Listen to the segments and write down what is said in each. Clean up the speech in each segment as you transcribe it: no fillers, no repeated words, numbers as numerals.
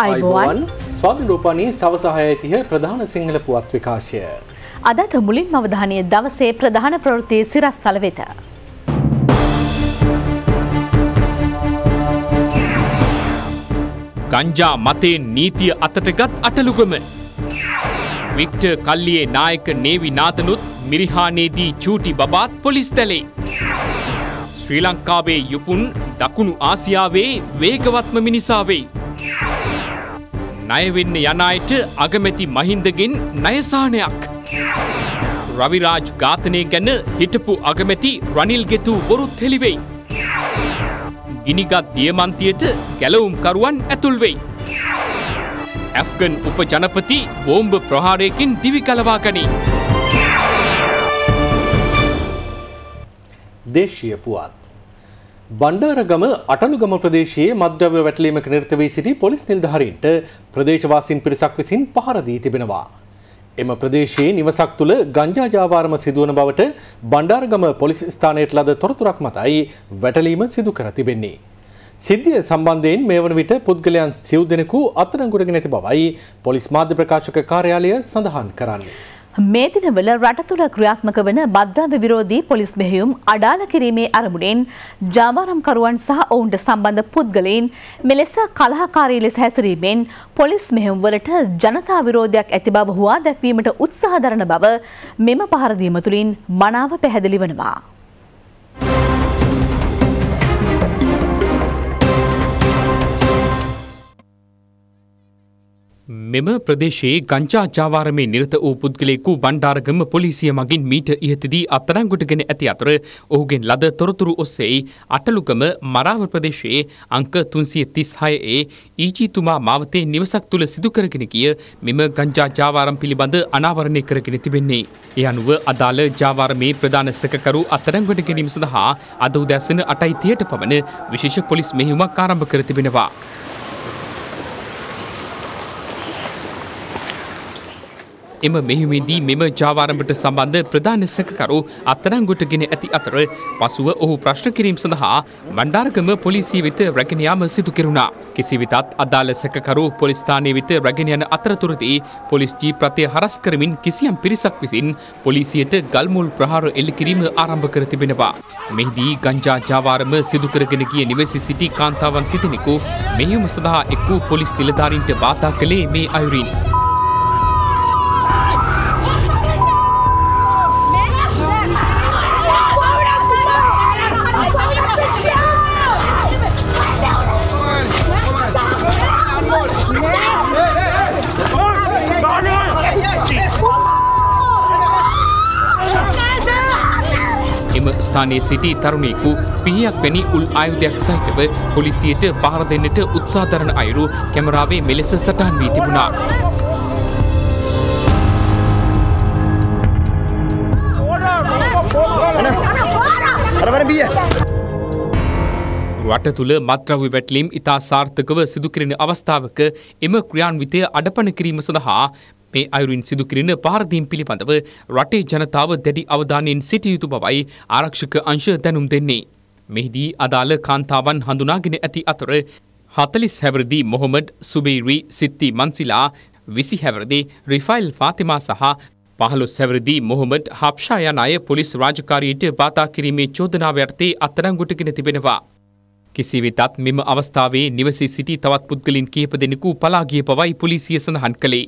आइबोआन स्वाधीन रूपाणी सव सहायतिह प्रधान सिंहल पुවත් විකාශය අදත් මුලින්ම අවධානය දවසේ ප්‍රධාන ප්‍රවෘත්ති සිරස්තල වෙත ගංජා මතේ නීතිය අතටගත් අටලුගම වික්ටර් කල්ලියේ නායක නේවි නාතනුත් මිරිහානේදී චූටි බබාත් පොලිස් තැලේ ශ්‍රී ලංකාවේ යුපුන් දකුණු ආසියාවේ වේගවත්ම මිනිසාවේ ණය වෙන්න යන අයට අගමැති මහින්දගෙන් ණය සාහනයක් රවිරාජ් ඝාතනය ගැන හිටපු අගමැති රනිල් ගෙතු වරුත් හෙළි වෙයි ගිනිගත් දියමන්තියට ගැලවුම් කරුවන් ඇතුල් වෙයි ඇෆ්ගන් උප ජනපති බෝම්බ ප්‍රහාරයකින් දිවි කලවා ගනී දේශීය පුවත් बंडारगम अटलुगम प्रदेश मद्रव्य वेटलीम के निर्तवी पोलिस निर्धारित प्रदेशवासीन पिरिसक्विसिन पहारा दी तिबेनवा एम प्रदेश निवसक्तुल गंजा जावारम सिदुवन बवट बंडारगम पोलिस स्थानयेट लद तोरतुरक मतई वेटलीम सिदु कर तिबेन्नी सिद्धिय संबंधेन मेवन विट पुद्गलयन सिव दिनकु अतरंगुरगिन तिबवई पोलिस माध्य प्रकाशक कार्यालय संधान करන්නේ මේ දිනවල රට තුල ක්‍රියාත්මක වන බද්ධාභ්‍ය විරෝධී පොලිස් මෙහෙයුම් අඩාල කිරීමේ අරමුණෙන් ජාවාරම්කරුවන් සහ ඔවුන්ට සම්බන්ධ පුද්ගලයන් මෙලෙස කලහකාරී ලෙස හැසිරීමෙන් පොලිස් මෙහෙයුම් වලට ජනතා විරෝධයක් ඇති බව හුවා දැක්වීමට උත්සාහ දරන බව මෙම පහර දීම තුලින් මනාව පැහැදිලි වෙනවා. මෙම ප්‍රදේශයේ ගංජා ජාවාරමේ නිරත වූ පුද්ගලයෙකු බණ්ඩාරගම පොලිසිය මගින් මීට ඉහතදී අත්අඩංගුවටගෙන ඇති අතර ඔහුගෙන් ලද තොරතුරු ඔස්සේ අටලුගම මරාව ප්‍රදේශයේ අංක 336 ඒ ඊජිතුමා මාවතේ නිවසක් තුල සිදු කරගෙන ගිය මෙම ගංජා ජාවාරම් පිළිබඳ අනාවරණය කරගෙන තිබෙන්නේ. ඒ අනුව අදාළ ජාවාරමේ ප්‍රධාන සැකකරු අත්අඩංගුවට ගැනීම සඳහා අද උදෑසන 8:30ට පමණ විශේෂ පොලිස් මෙහෙයුමක් ආරම්භ කර තිබෙනවා. එම මෙහිමේදී මෙම ජාවාරමට සම්බන්ධ ප්‍රධාන සැකකරු අත්අඩංගුවටගෙන ඇති අතර පසුව ඔහු ප්‍රශ්න කිරීම සඳහා බණ්ඩාරගම පොලිසිය වෙත රැගෙන යාම සිදු කෙරුණා. කෙසේ වෙතත් අදාළ සැකකරු පොලිස් ස්ථානයේ වෙත රැගෙන යන අතරතුරදී පොලිස් ජීප් රථය හරස් කරමින් කිසියම් පිරිසක් විසින් පොලිසියට ගල්මුල් ප්‍රහාර එල්ල කිරීම ආරම්භ කර තිබෙනවා. මෙහිදී ගංජා ජාවාරම සිදු කරගෙන ගිය නිවසේ සිටි කාන්තාවන් කිහිපෙකු මෙහිම සඳහා එක් වූ පොලිස් නිලධාරීන්ට බාධා කළේ මේ අයුරින්. ස්ථානයේ සිටි තරුණයෙකු පිහියක් වැනි උල් ආයුධයක් සහිතව පොලිසියට පහර දෙන්නට උත්සාහ දරන අයුරු කැමරාවේ මෙලෙස සටහන් වී තිබුණා. රට තුළ මත්ද්‍රව්‍ය වැටලීම් ඉතා සාර්ථකව සිදු කෙරෙන අවස්ථාවක එම ක්‍රියාන්විතය අඩපණ කිරීම සඳහා මේ අයුරින් සිදු කිරීම පාරදීම් පිළිබඳව රටේ ජනතාව දැඩි අවධානයෙන් සිටිය යුතු බවයි ආරක්ෂක අංශ දැනුම් දෙන්නේ. මෙහිදී අදාළ කාන්තාවන් හඳුනාගෙන ඇති අතර 40 හැවිරිදි මොහමඩ් සුබේරි සිත්ති මන්සිලා 20 හැවිරිදි රිෆයිල් ෆාතිමා සහ 15 හැවිරිදි මොහමඩ් හබ්ෂා යන අය පොලිස් රාජකාරියට බාධා කිරීමේ චෝදනාව යටතේ අත්අඩංගුවටගෙන තිබෙනවා. කිසි විටත් මෙම අවස්ථාවේ නිවසේ සිටි තවත් පුද්ගලින් කීප දෙනෙකු පලා ගිය බවයි පොලිසිය සඳහන් කළේ.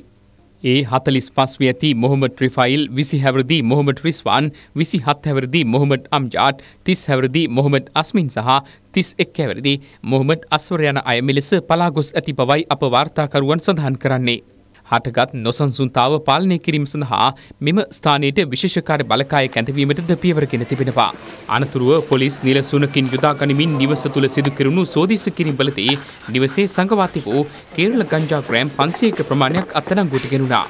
ඒ 45 වෙනි මොහමඩ් රිෆයිල් 20 හැවිරිදි මොහමඩ් රිස්වාන් 27 හැවිරිදි මොහමඩ් අම්ජාඩ් 30 හැවිරිදි මොහමඩ් අස්මින් සහ 31 හැවිරිදි මොහමඩ් අස්වර් යන අය මෙලෙස පලා ගොස් ඇති බවයි අප වාර්තාකරුවන් සඳහන් කරන්නේ. හටගත් නොසන්සුන්තාව පාලනය කිරීම සඳහා මෙම ස්ථානයට විශේෂ කාර්ය බලකාය කැඳවීමටද පියවර ගෙන තිබෙනවා. අනතුරුව පොලිස් නිලසුනකින් යොදා ගනිමින් නිවස තුල සිදු කෙරුණු සෝදිසි කිරීම වලදී නිවසේ සංගවා තිබූ කේරළ ගංජා ග්‍රෑම් 500ක ප්‍රමාණයක් අත්අඩංගුවට ගෙනුණා.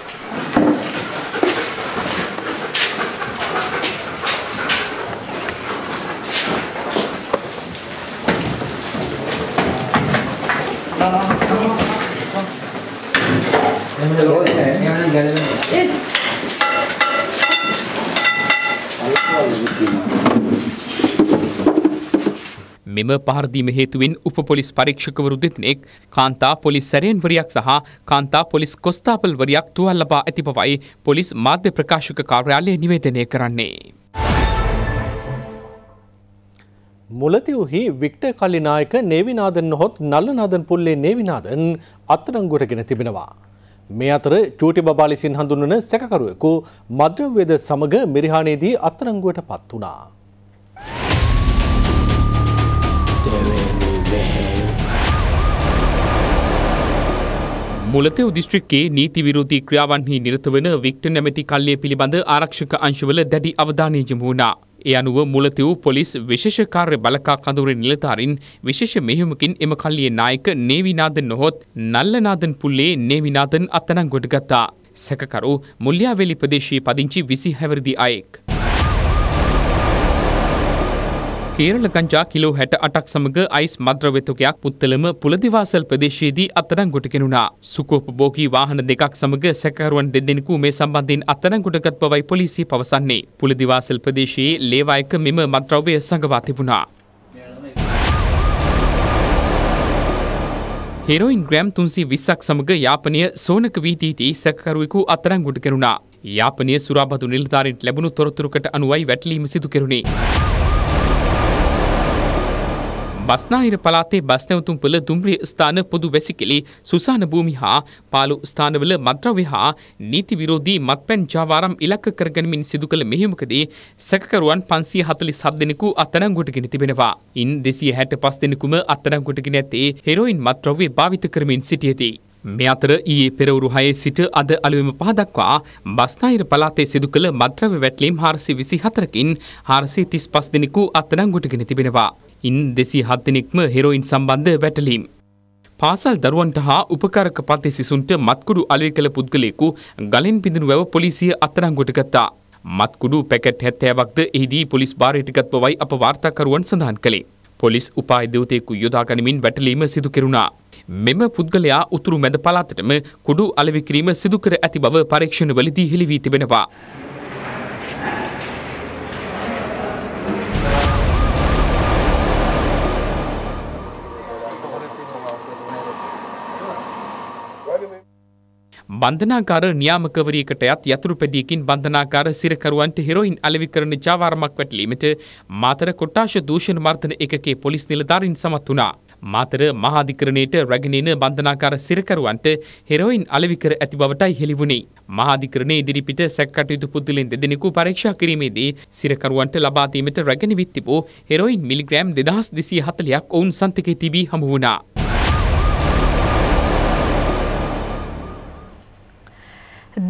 මෙම පහරදීම හේතුවෙන් උප පොලිස් පරීක්ෂකවරු දෙදෙනෙක්, කාන්තා පොලිස් සැරයන්වරියක් සහ කාන්තා පොලිස් කොස්තාපල්වරියක් තුවාල ලබා ඇති බවයි පොලිස් මාධ්‍ය ප්‍රකාශක කාර්යාලය නිවේදනය කරන්නේ. මුලතිවුහි වික්ටර් කල්ලිනායක නේවිනාදන් නොහොත් නල්ලනාදන් පුල්ලේ නේවිනාදන් අත්අඩංගුවටගෙන තිබෙනවා. මේ අතර චූටි බබාලි සිංහ හඳුන්වන සැකකරුවෙකු මද්‍රව්‍යද සමග මිරිහානේදී අත්අඩංගුවට පත් වුණා. මුලතෙව් දිස්ත්‍රික්කයේ නීති විරෝධී ක්‍රියාවන්හි නිරත වන වික්ටර් නැමැති කල්ලිය පිළිබඳ ආරක්ෂක අංශවල දැඩි අවධානය යොමු වුණා. ඒ අනුව මුලතිව් පොලිස් විශේෂ කාර්ය බළකා කඳවුරේ නිලධාරීන් විශේෂ මෙහෙයුමකින් එම කල්ලියේ නායක නේවිනාදන් නොහොත් නල්ලනාදන් පුල්ලේ නේවිනාදන් අත්අඩංගුවට ගත්තා. සැකකරු මුල්‍යාවේලි ප්‍රදේශයේ පදිංචි 26 වසරේ අයෙක්. කේරළ ගංජා කිලෝ 68ක් සමග අයිස් මද්‍රව්‍ය තොගයක් පුත්තලම පුලදිවාසල් ප්‍රදේශයේදී අත්අඩංගුවට ගෙනුණා. සුඛෝපභෝගී වාහන දෙකක් සමග සැකකරුවන් දෙදෙනෙකු මේ සම්බන්ධයෙන් අත්අඩංගුවටගත් බවයි පොලිසිය පවසන්නේ. පුලදිවාසල් ප්‍රදේශයේ ලේවායක මෙම මද්‍රව්‍ය සංගවා තිබුණා. හෙරොයින් ග්‍රෑම් 320ක් සමග යාපනය සෝනක වීදීදී සැකකරුවෙකු අත්අඩංගුවට ගෙනුණා. යාපනයේ සුරාබදු නිලධාරීන්ට ලැබුණු තොරතුරුකට අනුවයි වැටලීම සිදු කෙරුණේ. බස්නාහිර පලාතේ බස්නැවතුම්පොළ දුම්රිය ස්ථාන පොදු වැසිකිලි සුසාන භූමි හා පාලු ස්ථානවල මද්‍රව්‍ය හා නීති විරෝධී මත්පැන් ජාවාරම් ඉලක්ක කරගනිමින් සිදු කළ මෙහෙයුමකදී සැකකරුවන් 547 දෙනෙකු අත්අඩංගුවට ගෙන තිබෙනවා. ඉන් 265 දෙනෙකුම අත්අඩංගුවට ගෙන ඇත්තේ හෙරොයින් මත්ද්‍රව්‍ය භාවිත කරමින් සිටියේදී. මේ අතර ඊයේ පෙරවරු 6 සිට අද අලුයම 5 දක්වා බස්නාහිර පලාතේ සිදු කළ මද්‍රව්‍ය වැටලීම් 424කින් 435 දෙනෙකු අත්අඩංගුවට ගෙන තිබෙනවා. ඉන් 207 දෙනෙක්ම හෙරොයින් සම්බන්ධ වැටලීම්. පාසල් දරුවන්ට හා උපකාරක පතේ සිසුන්ට මත්කුඩු අලෙවි කළ පුද්ගලයෙකු ගලෙන් පිදුණු වැව පොලිසිය අත්අඩංගුවට ගත්තා. මත්කුඩු පැකට් 70ක්ද එහිදී පොලිස් භාරයට ගත් බවයි අප වාර්තාකරුවන් සඳහන් කළේ. පොලිස් උපායදූතයෙකු යොදා ගනිමින් වැටලීම සිදු කෙරුණා. මෙම පුද්ගලයා උතුරු මැද පළාතටම කුඩු අලෙවි කිරීම සිදු කර ඇති බව පරීක්ෂණවලදී හෙළි වී තිබෙනවා. බන්ධනාගාර නියාමකවරියකට යතුරු පැදියකින් බන්ධනාගාර සිරකරුවන්ට හෙරොයින් අලෙවි කරන ජාවාරමක් වැටලීමට මාතර කොට්ටාශ දූෂණ මර්ධන එකකේ පොලිස් නිලධාරීන් සමත් වුණා. මාතර මහාධිකරණයට රැගෙන එන බන්ධනාගාර සිරකරුවන්ට හෙරොයින් අලෙවි කර ඇති බවටයි හෙළි වුණේ. මහාධිකරණයේ ඉදිරිපිට සැකකටයුතු පුද්ගලයන් දෙදෙනෙකු පරීක්ෂා කිරීමේදී සිරකරුවන්ට ලබා දීමට රැගෙන විත් තිබූ හෙරොයින් මිලිග්‍රෑම් 2240ක් ඔවුන් සන්තකයේ තිබී හමු වුණා.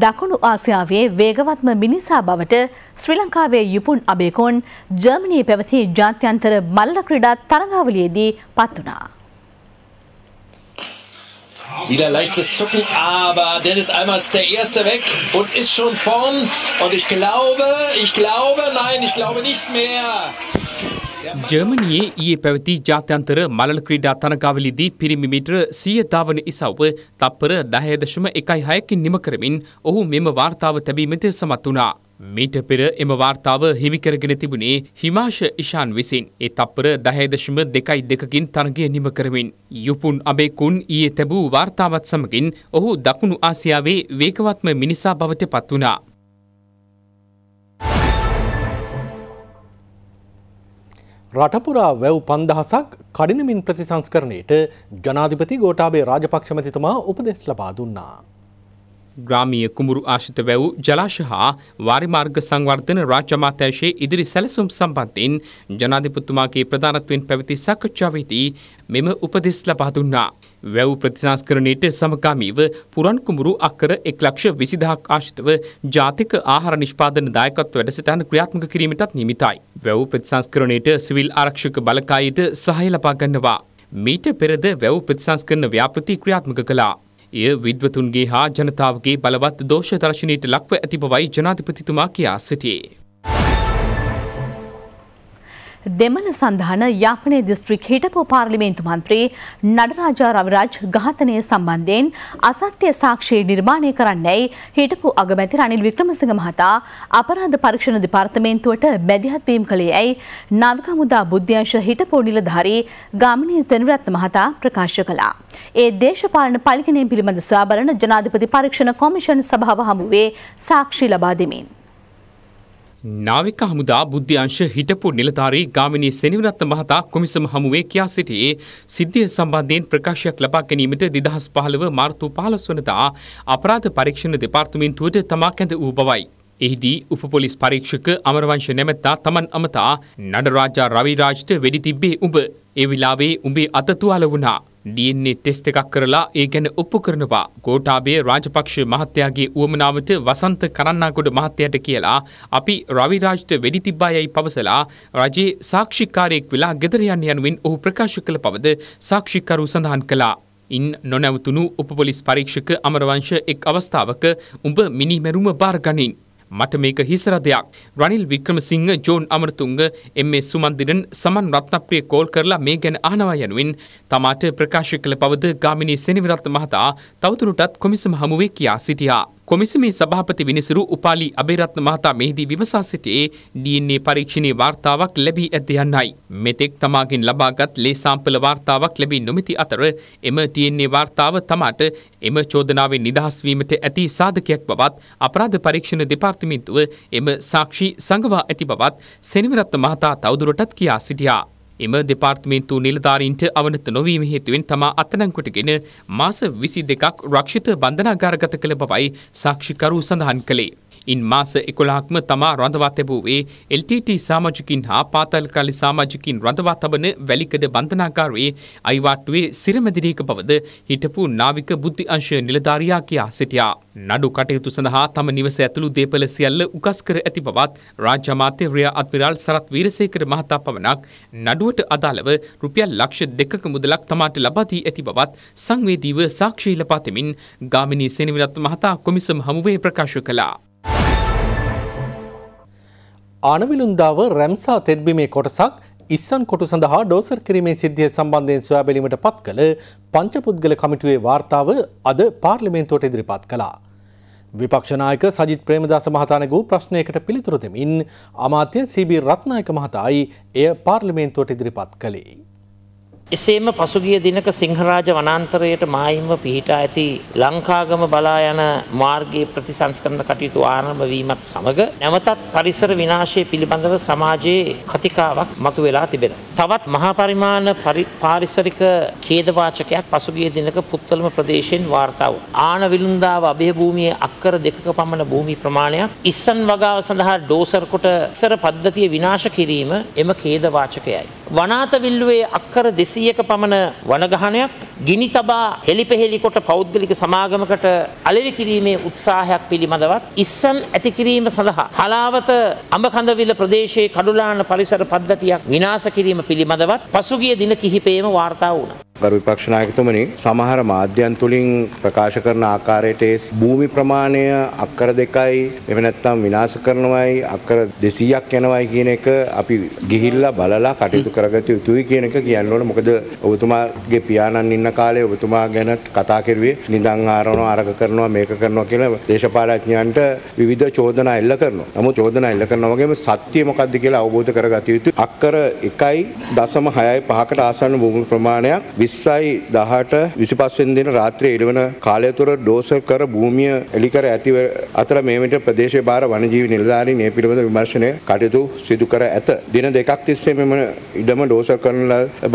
දකුණු ආසියාවේ වේගවත්ම මිනිසා බවට ශ්‍රී ලංකාවේ යුපුන් අබේකෝන් ජර්මනියේ පැවති ජාත්‍යන්තර මල්ල ක්‍රීඩා තරගාවලියේදී පත් වුණා. Wieder leichtes Zucken, aber Dennis Almers ist der Erste weg und ist schon vorn. Und ich glaube nicht mehr. ජර්මනියේ ඊයේ පැවති ජාත්‍යන්තර මළල ක්‍රීඩා තරගාවලියේදී පිරිමි මීටර 100 ධාවන ඉසව්ව තප්පර 10.16කින් නිම කරමින් ඔහු මෙම වාර්තාව තැබීමට සමත් වුණා. මීට පෙර එම වාර්තාව හිමි කරගෙන තිබුණේ හිමාශ ඉෂාන් විසින්. ඒ තප්පර 10.22කින් තරගය නිම කරමින් යුපුන් අබේකුන් ඊයේ තැබූ වාර්තාවත් සමගින් ඔහු දකුණු ආසියාවේ වේගවත්ම මිනිසා බවට පත් වුණා. රටපුරා වැව් 5000ක් කඩිනමින් ප්‍රතිසංස්කරණයට ජනාධිපති ගෝඨාභය රාජපක්ෂ මැතිතුමා උපදෙස් ලබා දුන්නා. ග්‍රාමීය කුඹුරු ආශ්‍රිත වැව් ජලාශය හා වාරිමාර්ග සංවර්ධන රාජ්‍ය අමාත්‍යාංශයේ ඉදිරි සැලසුම් සම්බන්ධයෙන් ජනාධිපතිතුමාගේ ප්‍රධානත්වයෙන් පැවති සාකච්ඡාවේදී මෙම උපදෙස් ලබා දුන්නා. වැව් ප්‍රතිසංස්කරණයට සමගාමීව පුරන් කුඹුරු අක්කර 1,20,000ක් ආශ්‍රිතව ජාතික ආහාර නිෂ්පාදන දායකත්ව වැඩසටහන ක්‍රියාත්මක කිරීමටත් නියමිතයි. වැව් ප්‍රතිසංස්කරණයට සිවිල් ආරක්ෂක බලකායද සහාය ලබා ගන්නවා. මීට පෙරද වැව් ප්‍රතිසංස්කරණ ව්‍යාපෘති ක්‍රියාත්මක කළා. එය විද්වතුන්ගේ හා ජනතාවගේ බලවත් දෝෂ දර්ශනයට ලක්ව ඇති බවයි ජනාධිපතිතුමා කියා සිටියේ. දෙමළ සන්ධාන යාපනය දිස්ත්‍රික් හිටපු පාර්ලිමේන්තු මන්ත්‍රී නඩරාජා රවිරාජ් ඝාතනය සම්බන්ධයෙන් අසත්‍ය සාක්ෂි නිර්මාණය කරන්නයි හිටපු අගමැති රනිල් වික්‍රමසිංහ මහතා අපරාධ පරීක්ෂණ දෙපාර්තමේන්තුවට බැදිහත් වීම කළේ ඇයි නාවික හමුදා බුද්ධ්‍යංශ හිටපු නිලධාරී ගාමිණී සෙනවිරත්න මහතා ප්‍රකාශ කළා. ඒ දේශපාලන පරිගණකය පිළිබඳ සොයා බලන ජනාධිපති පරීක්ෂණ කොමිෂන් සභාව හමුවේ සාක්ෂි ලබා දෙමින් नाविक हमुदा बुद्धियांश हिटपु निलतारी गामिनी सेनिवरत्न महता कुमिसम हमुवे क्या सिटिये सिद्धिय संबंधेन प्रकाशक लपाके निमित्त 2015 मार्तु 15 वनदा अपराध परीक्षण डिपार्टमेंटुवेट तमा केंद වූ බවයි. එහිදී උප පොලිස් පරීක්ෂක අමරවංශ නැමැත්තා තමන් අමතා නඩරාජා රවිරාජ්ට වෙඩි තිබ්බේ උඹ. ඒ වෙලාවේ උඹේ අත තුවාල වුණා. DNA ටෙස්ට් එකක් කරලා ඒ ගැන ඔප්පු කරනවා. ගෝඨාභය රාජපක්ෂ මහත්තයාගේ උවමනාවට වසන්ත කරන්නාගොඩ මහත්තයාට කියලා අපි රවිරාජ්ට වෙඩි තිබ්බායයි පවසලා රජයේ සාක්ෂිකාරයෙක් වෙලා ගෙදර යන යනුවෙන් ඔහු ප්‍රකාශ කළ පවද සාක්ෂිකරු සඳහන් කළා. ඉන් නොනැවතුණු උප පොලිස් පරීක්ෂක අමරවංශ එක් අවස්ථාවක උඹ මිනිමැරුම බාරගනින්. මට මේක හිසරදයක්. රනිල් වික්‍රමසිංහ, ජෝන් අමරතුංග, එම්.ඒ. සුමන්දිරන්, සමන් රත්නප්‍රිය කෝල් කරලා මේ ගැන අහනවා යනුවෙන් තමාට ප්‍රකාශ කළ පවද ගාමිණී සෙනවිරත්න මහතා තවදුරටත් කොමිසම හමුවේ කියා සිටියා. කොමිසමේ සභාපති විනිසුරු උපාලි අබේරත්න මහතා මෙහිදී විමසා සිටියේ DNA පරීක්ෂණයේ වාර්තාවක් ලැබී ඇද්ද යන්නයි. මෙතෙක් තමාගෙන් ලබාගත් ලේ සාම්පල වාර්තාවක් ලැබී නොමැති අතර එම DNA වාර්තාව තමාට එම චෝදනාවෙන් නිදහස් වීමට ඇති සාධකයක් බවත් අපරාධ පරීක්ෂණ දෙපාර්තමේන්තුව එම සාක්ෂි සංගවා ඇති බවත් සෙනවිරත්න මහතා තවදුරටත් කියා සිටියා. එම දෙපාර්තමේන්තු නිලධාරීන්ට අවනත නොවීම හේතුවෙන් තමා අත්අඩංගුවටගෙන මාස 22ක් රක්ෂිත බන්ධනාගාරගත කළ බවයි සාක්ෂිකරු සඳහන් කළේ. ඉන් මාස 11ක්ම තමා රඳවා තැබුවේ LTT සමාජිකින් හා පාතාලකාලී සමාජිකින් රඳවා තබන වැලිකඩ බන්ධනාගාරයේ අයිවාට්ටුවේ සිරමැදිරියක බවද හිටපු නාවික බුද්ධිඅංශ නිලධාරියා කියා සිටියා. නඩු කටයුතු සඳහා තම නිවස ඇතුළු දේපළ සියල්ල උකස් කර ඇති බවත් රාජ්‍ය අමාත්‍ය රිය අද්මිරාල් සරත් වීරසේකර මහතා පවණක් නඩුවට අදාළව රුපියල් ලක්ෂ 2ක මුදලක් තමාට ලබා දී ඇති බවත් සංවේදීව සාක්ෂි ලබා දෙමින් ගාමිණී සෙනවිරත්න මහතා කොමිසම හමුවේ ප්‍රකාශ කළා. ආනවිලුන්දාව රැම්සා තෙත්බිමේ කොටසක් ඉස්සන් කොටු සඳහා ඩෝසර් කිරීමේ සිද්ධිය සම්බන්ධයෙන් සොයා බැලීමට පත් කළ පංචපුද්ගල කමිටුවේ වාර්තාව අද පාර්ලිමේන්තුවට ඉදිරිපත් කළා. විපක්ෂ නායක සජිත් ප්‍රේමදාස මහතා නගූ ප්‍රශ්නයකට පිළිතුරු දෙමින් අමාත්‍ය සීබී රත්නායක මහතායි එය පාර්ලිමේන්තුවට ඉදිරිපත් කළේ. එසේම පසුගිය දිනක සිංහරාජ වනාන්තරයට මායිම්ව පිහිටා ඇති ලංකාගම බලා යන මාර්ගයේ ප්‍රතිසංස්කරණ කටයුතු ආරම්භ වීමත් සමග නැවතත් පරිසර විනාශය පිළිබඳව සමාජයේ කතිකාවක් මතුවලා තිබෙනවා. තවත් මහා පරිමාණ පාරිසරික ඛේදවාචකයක් පසුගිය දිනක පුත්තලම ප්‍රදේශයෙන් වාර්තා වුණා. ආනවිලුන්දාව අභයභූමියේ අක්කර 2ක පමණ භූමි ප්‍රමාණයක් ඉස්සන් වගාව සඳහා ඩෝසර් කොට ඉස්සර පද්ධතිය විනාශ කිරීම එම ඛේදවාචකයයි. වනාත විල්ලුවේ අක්කර 200ක පමණ වනගහනයක් ගිනි තබා හෙලිපෙහෙලි කොට පෞද්ගලික සමාගමකට අලෙවි කිරීමේ උත්සාහයක් පිළිබඳවත් ඉස්සන් ඇති කිරීම සඳහා හලාවත අඹකඳවිල ප්‍රදේශයේ කඩුලාන පරිසර පද්ධතියක් විනාශ කිරීම පිළිබඳවත් පසුගිය දින කිහිපෙම වාර්තා වුණා. ගරු විපක්ෂ නායකතුමනි, සමහර මාධ්‍යන් තුලින් ප්‍රකාශ කරන ආකාරයට භූමි ප්‍රමාණය අක්කර 2යි එහෙම නැත්නම් විනාශ කරනවායි අක්කර 200ක් යනවායි කියන එක අපි ගිහිල්ලා බලලා කටයුතු කරගත යුතුයි කියන එක කියන්න ඕන. මොකද ඔබතුමාගේ පියාණන් ඉන්න කාලේ ඔබතුමා ගැන කතා කරුවේ නිදන් ආරවනවා, අරග කරනවා, මේක කරනවා කියලා දේශපාලඥයන්ට විවිධ චෝදනා එල්ල කරනවා. නමුත් චෝදනා එල්ල කරනවා වගේම සත්‍ය මොකද්ද කියලා අවබෝධ කරගත යුතුයි. අක්කර 1.65කට ආසන්න භූමි ප්‍රමාණයක් 20යි 18 25 වෙනි දින රාත්‍රියේ ඉරවන කාලය තුර ඩෝසර් කර භූමිය එලිකර ඇති අතර මේ විට ප්‍රදේශයේ බාහිර වනජීවි නිලධාරීන් මේ පිළිබඳ විමර්ශනය කටයුතු සිදු කර ඇත. දින දෙකක් තිස්සේ මෙම ඉඩම ඩෝසර් කරන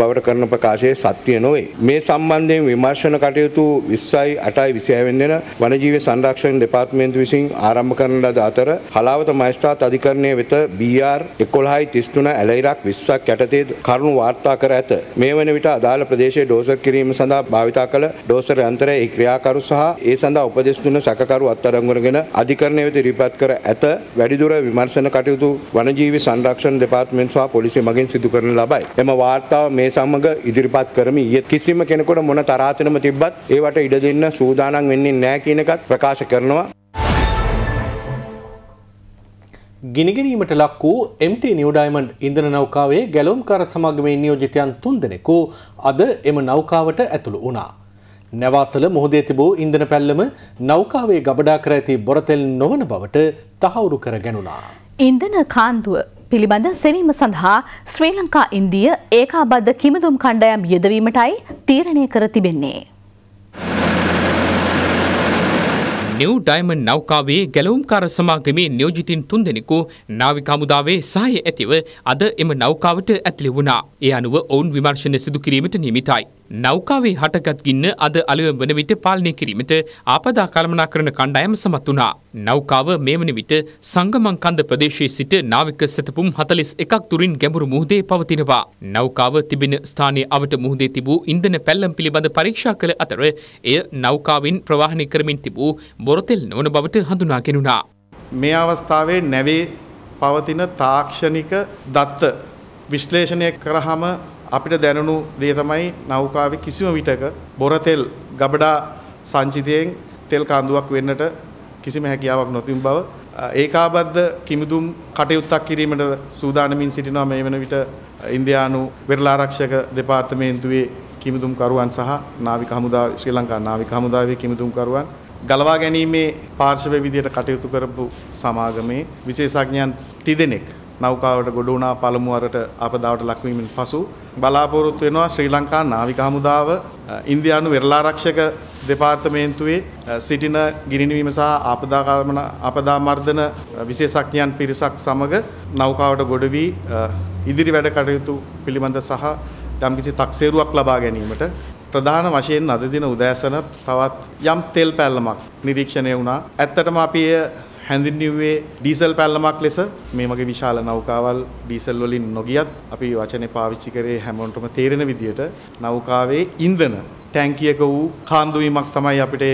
බවට කරන ප්‍රකාශයේ සත්‍ය නොවේ. මේ සම්බන්ධයෙන් විමර්ශන කටයුතු 20යි 8යි 26 වෙනි දින වනජීවී සංරක්ෂණ දෙපාර්තමේන්තුව විසින් ආරම්භ කරන ලද අතර හලාවත මහස්ථාත් අධිකරණය වෙත BR 11.33 ඇලයිරක් 20ක් යටතේ කරුණු වාර්තා කර ඇත. මේ වන විට අදාළ ප්‍රදේශයේ ඩෝසර් කිරීම සඳහා භාවිතා කළ ඩෝසර් යන්ත්‍රයේ ඒ ක්‍රියාකරු සහ ඒ සඳහා උපදෙස් දුන්න සැකකරු අත්අඩංගුවටගෙන අධිකරණය වෙත ඉදිරිපත් කර ඇත. වැඩිදුර විමර්ශන කටයුතු වනජීවී සංරක්ෂණ දෙපාර්තමේන්තුව සහ පොලිසිය මගින් සිදු කරන ලබයි. එම වාර්තාව මේ සමග ඉදිරිපත් කරමි. ඊයේ කිසිම කෙනෙකුට මොන තරහතනම තිබ්බත් ඒවට ඉඩ දෙන්න සූදානම් වෙන්නේ නැහැ කියන එකත් ප්‍රකාශ කරනවා. गिनगिनीमटलक्कू MT New Diamond इंधन नौकावे गैलोंकार समागमे नियोजितयन तुन देनेकू अद एम नौकावट ඇතුළු වුණා. නැවාසල මොහොතේ තිබූ ඉන්ධන පැල්ලම නෞකාවේ ගබඩා කර ඇති බොරතෙල් නොවන බවට තහවුරු කර ගැනුණා. ඉන්ධන කාන්දුව පිළිබඳ සෙවීම සඳහා ශ්‍රී ලංකා ඉන්දිය ඒකාබද්ධ කිමිදුම් කණ්ඩායම් යෙදවීමටයි තීරණය කර තිබෙන්නේ. न्यू डायमंड नौकावे गलवंकार समागमे नियोजितिन तुंदेनेकू नाविक हमुदावे सहाय ඇතිව අද එම නෞකාවට ඇතුළු වුණා. ඒ අනුව ඔවුන් විමර්ශන සිදු කිරීමට නියමිතයි. නෞකාවේ හටගත් ගින්න අද අලුයම වන විට පාලනය කිරීමට ආපදා කළමනාකරණ කණ්ඩායම සමත් වුණා. නෞකාව මේ වන විට සංගමන් කන්ද ප්‍රදේශයේ සිට නාවික සැතපුම් 41ක් දුරින් ගැඹුරු මුහුදේ පවතිනවා. නෞකාව තිබෙන ස්ථානයේ අවට මුහුදේ තිබූ ඉන්ධන පැල්ලම් පිළිබඳ පරීක්ෂා කළ අතර එය නෞකාවෙන් ප්‍රවාහනය කරමින් තිබූ බොරතෙල් නොවන බවට හඳුනාගෙනුණා. මේ අවස්ථාවේ නැවේ පවතින තාක්ෂණික දත්ත විශ්ලේෂණය කරාම අපිට දැනුණු දේ තමයි නෞකාවේ කිසිම විටක බොරතෙල් ගබඩා සංචිතයෙන් තෙල් කාන්දුවක් වෙන්නට කිසිම හැකියාවක් නොතිබුන බව ඒකාබද්ධ කිමිදුම් කටයුත්තක් කිරීමට සූදානමින් සිටිනවා මේ වෙන විට ඉන්දියානු වෙරළාරක්ෂක දෙපාර්තමේන්තුවේ කිමිදුම්කරුවන් සහ නාවික හමුදා ශ්‍රී ලංකා නාවික හමුදාවේ කිමිදුම්කරුවන් ගලවා ගැනීමේ පාර්ශවයේ විදියට කටයුතු කරපු සමාගමේ විශේෂඥයන් 30 දෙනෙක් නෞකාවට ගොඩ වුණා. පළමු වරට අපදාවට ලක්වීමෙන් පසු බලාපොරොත්තු වෙනවා ශ්‍රී ලංකා නාවික හමුදාව ඉන්දියානු වෙරළා ආරක්ෂක දෙපාර්තමේන්තුවේ සිටින ගිනිනවීම සහ අපදා මර්ධන විශේෂඥයන් පිරිසක් සමග නෞකාවට ගොඩ වී ඉදිරි වැඩ කටයුතු පිළිබඳ සහ යම්කිසි තක්සේරුවක් ලබා ගැනීමට ප්‍රධාන වශයෙන් අද දින උදෑසන තවත් යම් තෙල් පැල්ලමක් නිරීක්ෂණය වුණා. ඇත්තටම අපි හැඳින්වුවේ ඩීසල් පැල්ලමක් ලෙස. මේ වගේ විශාල නෞකාවල් ඩීසල් වලින් නොගියත් අපි වචනේ පාවිච්චි කරේ හැමෝටම තේරෙන විදියට නෞකාවේ ඉන්ධන ටැංකියක වූ කාන්දු වීමක් තමයි අපිට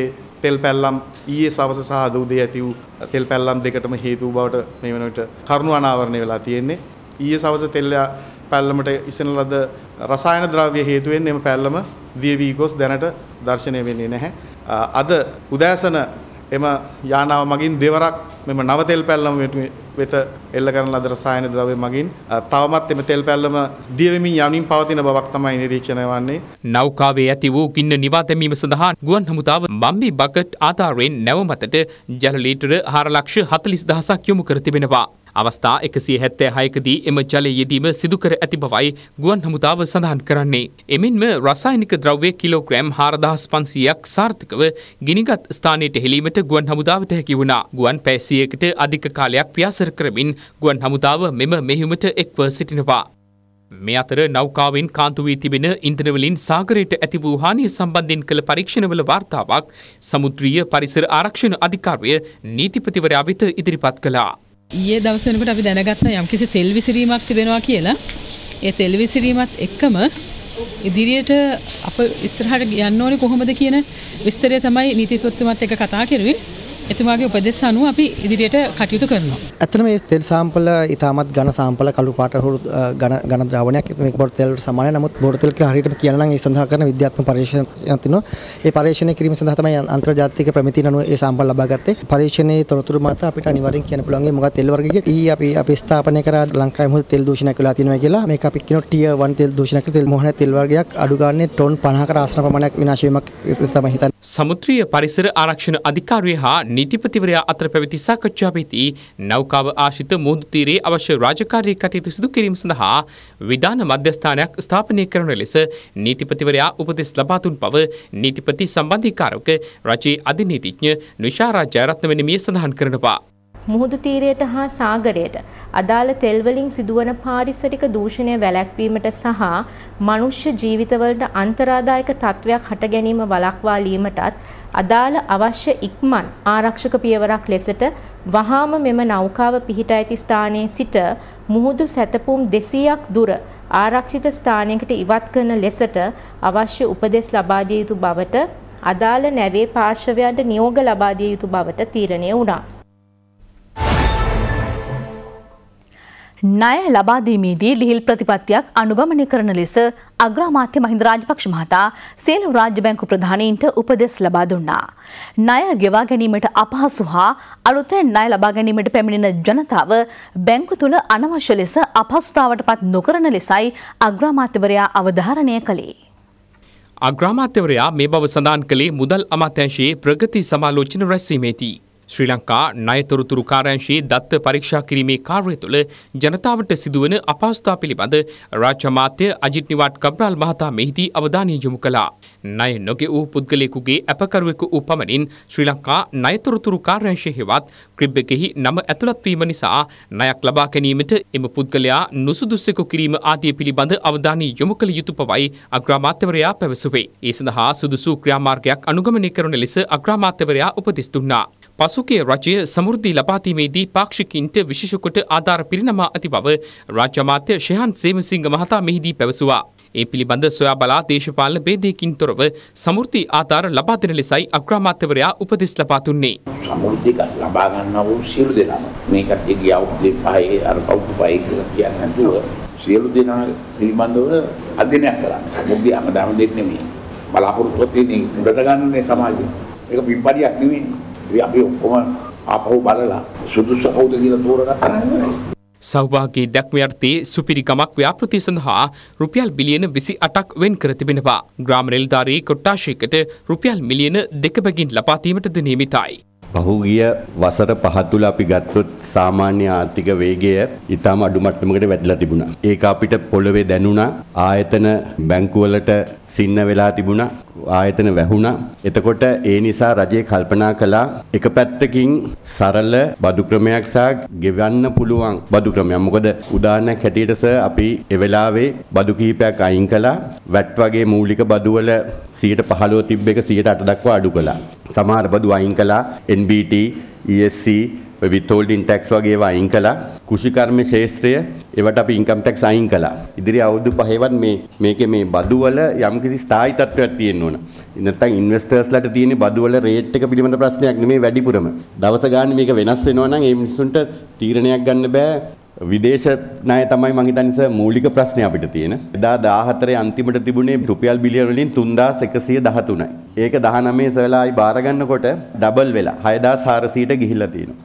තෙල් පැල්ලම් ඊයේ සවස සහ අද උදේ ඇති වූ තෙල් පැල්ලම් දෙකටම හේතු බවට මේ වෙනකොට කරුණු අනාවරණය වෙලා තියෙන්නේ. ඊයේ සවස තෙල් පැල්ලමට ඉසෙන ලද රසායන ද්‍රව්‍ය හේතුවෙන් එම පැල්ලම දියවි ගොස් දැනට දර්ශනය වෙන්නේ නැහැ. අද උදෑසන එම යානාව මගින් දෙවරක් මෙම නව තෙල් පැල්ලම වෙත එල්ල කරන ලද රසායන ද්‍රව්‍ය මගින් තවමත් එම තෙල් පැල්ලම දියවෙමින් යමින් පවතින බවක් තමයි නිරීක්ෂණය වන්නේ. නෞකාවේ ඇති වූ ගින්න නිවා දැමීම සඳහා ගුවන් හමුදාව බම්බි බකට් ආධාරයෙන් නැවමතට ජල ලීටර 4,40,000ක් යොමු කර තිබෙනවා. අවස්ථා 176කදී එම ජලය යෙදීම සිදු කර ඇති බවයි ගුවන් හමුදාව සඳහන් කරන්නේ. එමෙන්ම රසායනික ද්‍රව්‍ය කිලෝග්‍රෑම් 4500ක් සාර්ථකව ගිනිගත් ස්ථානයට හෙළීමට ගුවන් හමුදාවට හැකි වුණා. ගුවන් පැය 100කට අධික කාලයක් පියාසර කරමින් ගුවන් හමුදාව මෙම මෙහෙයුමට එක්ව සිටිනවා. මේ අතර නෞකාවෙන් කාන්තු වී තිබෙන ඉන්ධන වලින් සාගරයට ඇති වූ හානිය සම්බන්ධයෙන් කළ පරීක්ෂණවල වාර්තාවක් සමුද්‍රීය පරිසර ආරක්ෂණ අධිකාරිය නීතිපතිවරයා වෙත ඉදිරිපත් කළා. ඊයේ දවස් වෙනකොට අපි දැනගත්තා යම්කිසි තෙල් විසිරීමක් තිබෙනවා කියලා. ඒ තෙල් විසිරීමත් එක්කම ඉදිරියට අප ඉස්සරහට යන්න ඕනේ කොහොමද කියන විස්තරය තමයි නීතිපතිතුමත් එක්ක කතා කරුවේ. එතුමාගේ උපදෙස් අනුව අපි ඉදිරියට කටයුතු කරනවා. ඇත්තටම මේ තෙල් සාම්පල ඉතාමත් ඝන සාම්පල කළු පාට ඝන ද්‍රාවණයක්. මේක බොරතෙල්ට සමානයි. නමුත් බොරතෙල් කියලා හරියටම කියන නම් ඒ සඳහා කරන විද්‍යාත්මක පරීක්ෂණයක් තියෙනවා. ඒ පරීක්ෂණය කිරීම සඳහා තමයි අන්තර්ජාතික ප්‍රමිතිය අනුව ඒ සාම්පල ලබා ගත්තේ. පරීක්ෂණයේ තොරතුරු මත අපිට අනිවාර්යෙන් කියන්න පුළුවන් මේ මොකක්ද තෙල් වර්ගය කියලා. ඊ අපි ස්ථාපනය කරා ලංකාවේ මොකද තෙල් දූෂණයක් වෙලා තියෙනවා කියලා. මේක අපි කියනවා ටියර් 1 තෙල් දූෂණයක් කියලා. තෙල් මොහොනේ තෙල් වර්ගයක් අඩු ගානේ ටොන් 50කට ආසන්න ප්‍රමාණයක් විනාශ වීමක් තමයි හිතන්නේ. සමුද්‍රීය පරිසර ආරක්ෂණ අධිකාරිය හා නීතිපතිවරයා අතර පැවති සාකච්ඡාවේදී නෞකාව ආශ්‍රිත මුහුදු තීරයේ අවශ්‍ය රාජකාරී කටයුතු සිදු කිරීම සඳහා විධාන මධ්‍යස්ථානයක් ස්ථාපනය කරන ලෙස නීතිපතිවරයා උපදෙස් ලබා දුන් බව නීතිපති සම්බන්ධීකාරක රජයේ අධිනීතිඥ නිශාරා ජයරත්න මෙනි සඳහන් කරනවා. මුහුදු තීරයට හා සාගරයට අදාළ තෙල් වලින් සිදුවන පාරිසරික දූෂණය වැළැක්වීමට සහ මනුෂ්‍ය ජීවිතවලට අන්තරාදායක තත්වයක් හට ගැනීම වළක්වා ලීමටත් අදාළ අවශ්‍ය ඉක්මන් ආරක්ෂක පියවරක් ලෙසට වහාම මෙම නෞකාව පිහිටා ඇති ස්ථානයේ සිට මුහුදු සැතපුම් 200ක් දුර ආරක්ෂිත ස්ථානයකට ඉවත් කරන ලෙසට අවශ්‍ය උපදෙස් ලබා දිය යුතු බවට අදාළ නැවේ පාර්ශවයන්ට නියෝග ලබා දිය යුතු බවට තීරණය වුණා. ණය ලබා දීමේදී ලිහිල් ප්‍රතිපත්තියක් අනුගමනය කරන ලෙස අග්‍රාමාත්‍ය මහින්ද රාජපක්ෂ මහතා සේලම් රාජ්‍ය බැංකු ප්‍රධානීන්ට උපදෙස් ලබා දුන්නා. ණය ගෙවා ගැනීමට අපහසු හා අලුතෙන් ණය ලබා ගැනීමට පැමිණෙන ජනතාව බැංකු තුල අනවශ්‍ය ලෙස අපහසුතාවටපත් නොකරන ලෙසයි අග්‍රාමාත්‍යවරයා අවධාරණය කළේ. අග්‍රාමාත්‍යවරයා මේ බව සඳහන් කළේ මුදල් අමාත්‍යාංශයේ ප්‍රගති සමාලෝචන රැස්වීමේදී. ශ්‍රී ලංකා ණය තොරතුරු කාර්යාංශයේ දත්ත පරීක්ෂා කිරීමේ කාර්යය තුළ ජනතාවට සිදුවන අපහසුතා පිළිබඳ රාජ්‍ය අමාත්‍ය අජිත් නිවාඩ් කබ්‍රාල් මහතා මෙහිදී අවධානය යොමු කළා. ණය නොගෙවූ පුද්ගලයෙකුගේ අපකරුවෙකු උපමනින් ශ්‍රී ලංකා ණය තොරතුරු කාර්යාංශයේ හෙවත් ක්‍රිබ් එකෙහි නම ඇතුළත් වීම නිසා ණයක් ලබා ගැනීමට එම පුද්ගලයා නුසුදුසුකු කිරීම ආදී පිළිබඳ අවධානය යොමු කළ යුතු බවයි අග්‍රාමාත්‍යවරයා පැවසුවේ. ඒ සඳහා සුදුසු ක්‍රියාමාර්ගයක් අනුගමනය කරන ලෙස අග්‍රාමාත්‍යවරයා උපදෙස් දුන්නා. පසුගිය රජයේ සමෘද්ධි ලබාදීමේදී පාක්ෂිකින්ට විශේෂකොට ආධාර පිරිනමා ඇති බව රාජ්‍ය අමාත්‍ය ශෙහන් සේමසිංහ මහතා මෙහිදී පැවසුවා. ඒ පිළිබඳ සොයා බලා දේශපාලන ભેදයකින් තොරව සමෘද්ධි ආධාර ලබා දෙන ලෙසයි අග්‍රාමාත්‍යවරයා උපදෙස් ලබා දුන්නේ. සමෘද්ධි ලබා ගන්නා වූ සියලු දෙනාම මේකට ගියා උපදෙස් පහේ අර පෞද්ගලිකයි කියලා කියන්නේ නැතුව සියලු දෙනා පිළිබඳව අධ්‍යයනය කරන්න. සමෘද්ධි හැමදාම දෙන්නේ නෙමෙයි. බලාපොරොත්තු වෙන්නේ උඩට ගන්නනේ සමාජය. ඒක පින්පරියක් නෙමෙයි. සෞභාගී දැක්ම යටතේ සුපිරි ගමක් ව්‍යාපෘති සඳහා රුපියල් බිලියන 28ක් වෙන් කර තිබෙනවා. ග්‍රාම නිලධාරී කොට්ටාශයකට රුපියල් මිලියන 2 බැගින් ලබා දීමටද නියමිතයි. පහුගිය වසර 5 තුල අපි ගත්තොත් සාමාන්‍ය ආර්ථික වේගය ඊටම අඩු මට්ටමකට වැටලා තිබුණා. ඒක අපිට පොළවේ දැනුණා. ආයතන බැංකු වලට සින්න වෙලා තිබුණා. ආයතන වැහුණා. එතකොට ඒ නිසා රජය කල්පනා කළා එක පැත්තකින් සරල බදු ක්‍රමයක් සහ ගෙවන්න පුළුවන් බදු ක්‍රමයක්. මොකද උදාහරණයක් හැටියට සර් අපි ඒ වෙලාවේ බදු කිහිපයක් අයින් කළා. වැට් වගේ මූලික බදු වල 115 තිබ්බ එක 108 දක්වා අඩු කළා. සමහර බදු අයින් කළා. NBT, ESC, withholding tax වගේ ඒවා අයින් කළා. කෘෂි කර්ම ශාස්ත්‍රය ඒවට අපි income tax අයින් කළා. ඉදිරි අවුරුදු 5වත් මේකේ බදු වල යම්කිසි ස්ථායි තත්ත්වයක් තියෙන්න ඕන. නැත්නම් ඉන්වෙස්ටර්ස්ලාට තියෙන බදු වල රේට් එක පිළිබඳ ප්‍රශ්නයක් නෙමෙයි වැඩිපුරම. දවස ගානේ මේක වෙනස් වෙනවා නම් ඒ මිනිස්සුන්ට තීරණයක් ගන්න බෑ. විදේශ ණය තමයි මං හිතන්නේ සර් මූලික ප්‍රශ්නේ අපිට තියෙන. 2014 අන්තිමට තිබුණේ රුපියල් බිලියන වලින් 3113යි. ඒක 19 සර්ලායි බාර ගන්නකොට ඩබල් වෙලා 6400ට ගිහිල්ලා තියෙනවා.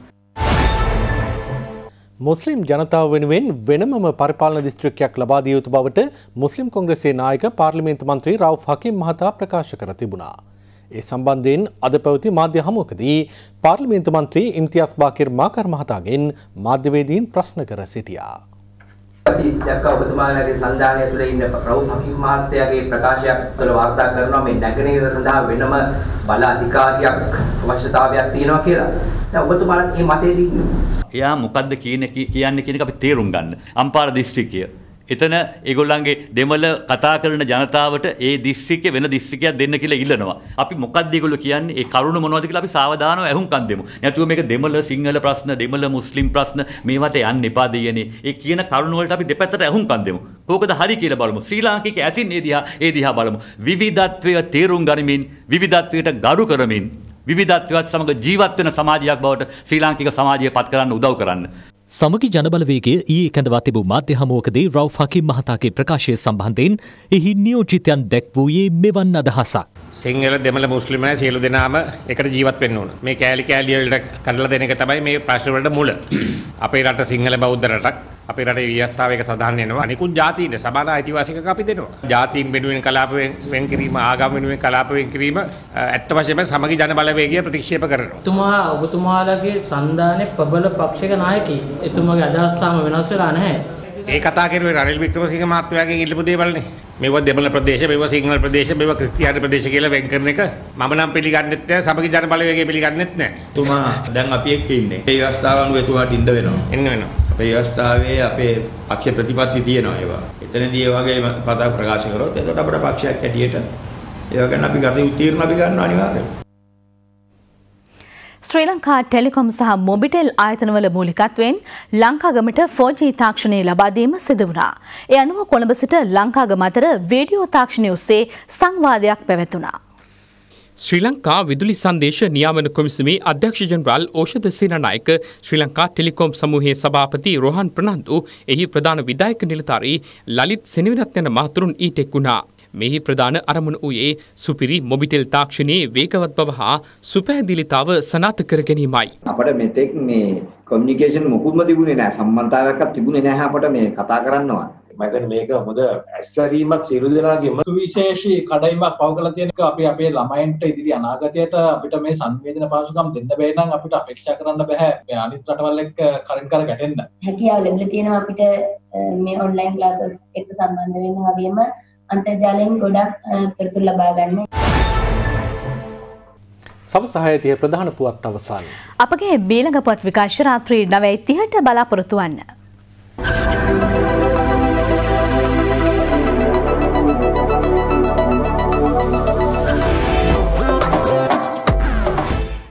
මුස්ලිම් ජනතාව වෙනුවෙන් වෙනමම පරිපාලන දිස්ත්‍රික්කයක් ලබා දිය යුතු බවට මුස්ලිම් කොංග්‍රසයේ නායක පාර්ලිමේන්තු මන්ත්‍රී රවුෆ් හකීම් මහතා ප්‍රකාශ කර තිබුණා. ඒ සම්බන්ධයෙන් අද පැවති මාධ්‍ය හමුවකදී පාර්ලිමේන්තු මන්ත්‍රී ඉම්තියාස් බාකිර් මාකර් මහතාගෙන් මාධ්‍යවේදීන් ප්‍රශ්න කර සිටියා. අපි දැක්ක ඔබතුමාලාගේ සන්දානය තුළ ඉන්න රවුෆ් හකීම් මහත්තයාගේ ප්‍රකාශයක් තුළ වාර්තා කරනවා මේ නැගෙනහිර සඳහා වෙනම බල අධිකාරියක් අවශ්‍යතාවයක් තියෙනවා කියලා. දැන් ඔබතුමාලා මේ මතයේදී එයා මොකද්ද කියන්නේ කියන එක අපි තේරුම් ගන්න. අම්පාර දිස්ත්‍රික්කය එතන ඒගොල්ලන්ගේ දෙමළ කතා කරන ජනතාවට ඒ දිස්ත්‍රික්කේ වෙන දිස්ත්‍රික්කයක් දෙන්න කියලා ඉල්ලනවා. අපි මොකක්ද ඒගොල්ලෝ කියන්නේ? ඒ කරුණ මොනවද කියලා අපි සාවධානව ඇහුම්කන් දෙමු. නැතුව මේක දෙමළ සිංහල ප්‍රශ්න, දෙමළ මුස්ලිම් ප්‍රශ්න මේවට යන්න එපා දෙයනේ. ඒ කියන කරුණ වලට අපි දෙපැත්තට ඇහුම්කන් දෙමු. කෝකද හරි කියලා බලමු. ශ්‍රී ලාංකික ඇසින් ඒ දිහා බලමු. විවිධත්වය තේරුම් ගනිමින්, විවිධත්වයට ගරු කරමින්, විවිධත්වයත් සමග ජීවත් වෙන සමාජයක් බවට ශ්‍රී ලාංකික සමාජය පත් කරන්න උදව් කරන්න. සමගි ජනබලවේගේ ඊයේ කැඳවා තිබූ මාධ්‍ය හමුවකදී රවුෆ් හකීම් මහතාගේ ප්‍රකාශය සම්බන්ධයෙන් එහි නියෝජිතයන් දැක්වූයේ මෙවන් අදහසක්. සිංහල දෙමළ මුස්ලිම් අය සියලු දෙනාම එකට ජීවත් වෙන්න ඕන. මේ කෑලි කෑලි වලට කඩලා දෙන එක තමයි මේ ප්‍රශ්න වලට මුල. අපේ රට සිංහල බෞද්ධ රටක්. අපේ රටේ විවිධතාවයක සදාන් වෙනවා. අනිකුත් ජාතීන්ට සමාන අයිතිවාසිකම් අපි දෙනවා. ජාතීන් වෙනුවෙන් කලාප වෙන් කිරීම, ආගම් වෙනුවෙන් කලාප වෙන් කිරීම ඇත්ත වශයෙන්ම සමගි ජනබලවේගය ප්‍රතික්ෂේප කරනවා. ඔබතුමාලාගේ සන්දානයේ ප්‍රබල පක්ෂික නායකයෙක්. එතුමගේ අදහස්ථාම වෙනස් වෙලා නැහැ. ඒ කතා කරුවේ රනිල් වික්‍රමසිංහ මහත්මයාගෙන් ඉල්ලපු දේවල්නේ. මේවා දෙමළ ප්‍රදේශ, මේවා සිංහල ප්‍රදේශ, මේවා ක්‍රිස්තියානි ප්‍රදේශ කියලා වෙන් කරන එක මම නම් පිළිගන්නෙත් නැහැ. සමගි ජන බලවේගය පිළිගන්නෙත් නැහැ. එතුමා දැන් අපි එක්ක ඉන්නේ. මේ අවස්ථාව අනුව එතුමාට ඉන්න වෙනවා. එන්න වෙනවා. අපේ අවස්ථාවේ අපේ පක්ෂ ප්‍රතිපත්ති තියෙනවා ඒවා. එතනදී ඒ වගේ පදා ප්‍රකාශ කරොත් එතකොට අපේ පක්ෂයක් ඇටියට ඒවා ගැන අපි ගත යුතු තීරණ අපි ගන්නවා අනිවාර්යයෙන්ම. ශ්‍රී ලංකා ටෙලිකොම් සහ මොබිටෙල් ආයතනවල මූලිකත්වයෙන් ලංකාගමට 4G තාක්ෂණය ලබා දීම සිදු වුණා. ඒ අනුව කොළඹ සිට ලංකාගම අතර වීඩියෝ තාක්ෂණය ඔස්සේ සංවාදයක් පැවැතුණා. श्रीलंका विदुली संदेश नियामन कमिसुमे अध्यक्ष जनरल औषध सेनानायक श्रीलंका टेलिकॉम समूह सभापति रोहन प्रनांदु एही प्रधान विधायक निलतारी ललित सेनविरत्न मातुरुन ईटेकुना मेहि प्रधान अरमुन उये सुपिरी मोबिटेल ताक्षिणी वेगवत् बव हा सुपैदिलिताव सनात करगनीमाई අපට මෙතෙක් මේ කොමියුනිකේෂන් මොකුත්ම තිබුණේ නැහැ සම්බන්ධතාවයක්වත් තිබුණේ නැහැ අපට මේ කතා කරන්නවා මම දැන් මේක හොඳ ඇස්සරීමක් සියලු දෙනාගේම සුවිශේෂී කඩයිමක් පව කරලා තියෙනක අපි අපේ ළමයින්ට ඉදිරි අනාගතයට අපිට මේ සංවේදන පාසුකම් දෙන්න බැරි නම් අපිට අපේක්ෂා කරන්න බෑ මේ අනිත් රටවල් එක්ක කරන් කර ගැටෙන්න හැකියාව ලැබිලා තියෙනවා අපිට මේ ඔන්ලයින් ක්ලාසස් එක්ක සම්බන්ධ වෙන්න වගේම අන්තර්ජාලයෙන් ගොඩක් තොරතුරු ලබා ගන්න. සවසහායතිය ප්‍රධාන පුවත් අවසන්. අපගේ ඊළඟ පුවත් විකාශන රාත්‍රී 9:30ට බලාපොරොත්තු වන්න.